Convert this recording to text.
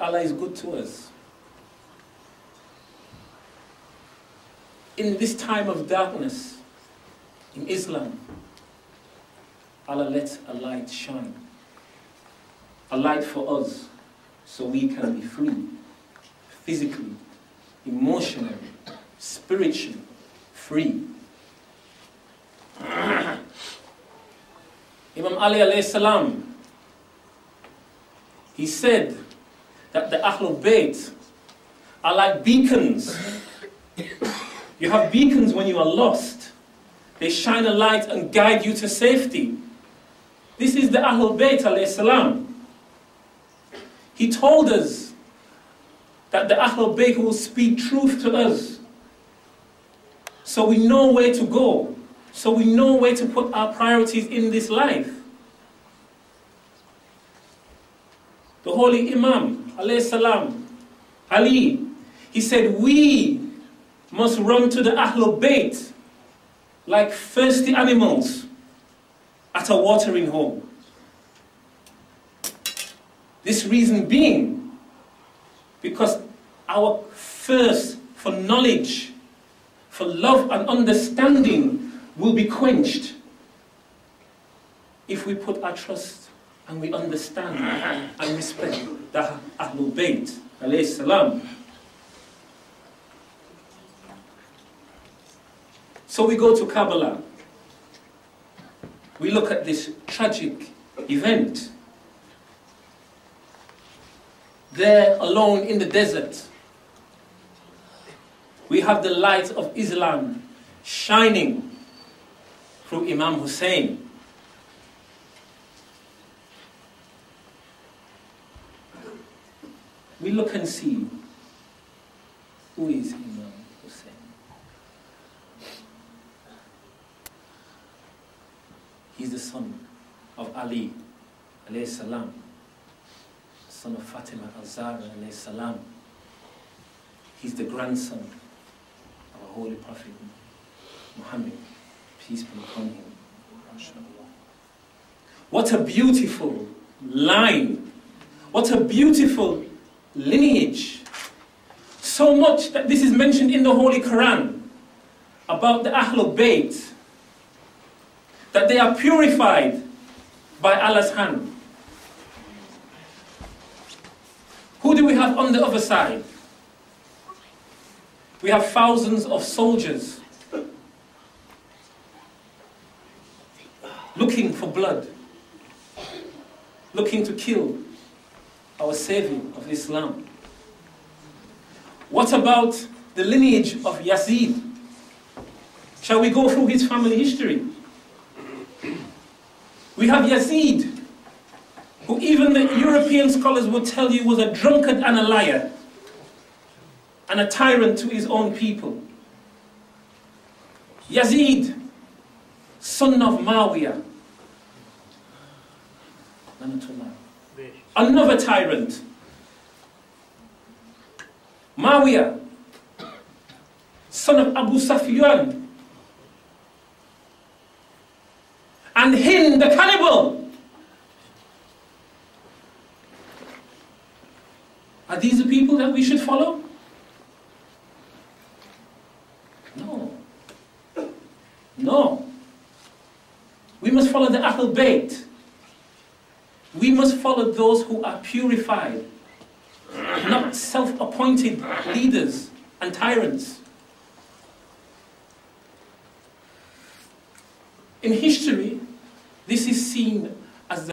Allah is good to us. In this time of darkness, in Islam, Allah lets a light shine. A light for us, so we can be free, physically, emotionally, spiritually, free. Imam Ali alayhi salam, he said that the Ahlul Bayt are like beacons. You have beacons when you are lost. They shine a light and guide you to safety. This is the Ahlul Bayt alayhi salam. He told us that the Ahlul Bayt will speak truth to us, so we know where to go, so we know where to put our priorities in this life. The Holy Imam, alayhi salam, Ali, he said, we must run to the Ahlul Bayt like thirsty animals at a watering hole. This reason being, because our thirst for knowledge, for love and understanding will be quenched if we put our trust and we understand and respect the Ahlul Bayt, alayhi salam. So we go to Kabbalah. We look at this tragic event. There, alone in the desert, we have the light of Islam shining through Imam Hussein. We look and see, who is Imam Hussein? He's the son of Ali, alayhi salam. Son of Fatima al-Zahra alayhi salam. He's the grandson of our Holy Prophet Muhammad, peace be upon him. What a beautiful line. What a beautiful lineage. So much that this is mentioned in the Holy Quran about the Ahlul Bayt, that they are purified by Allah's hand. Who do we have on the other side? We have thousands of soldiers looking for blood, looking to kill our savior of Islam. What about the lineage of Yazid? Shall we go through his family history? We have Yazid, who even the European scholars will tell you was a drunkard and a liar, and a tyrant to his own people. Yazid, son of Mu'awiya, another tyrant. Mu'awiya, son of Abu Sufyan, and Hind, the cannibal. Are these the people that we should follow? No. No. We must follow the Ahlul Bayt. We must follow those who are purified, not self-appointed leaders and tyrants. In history, this is seen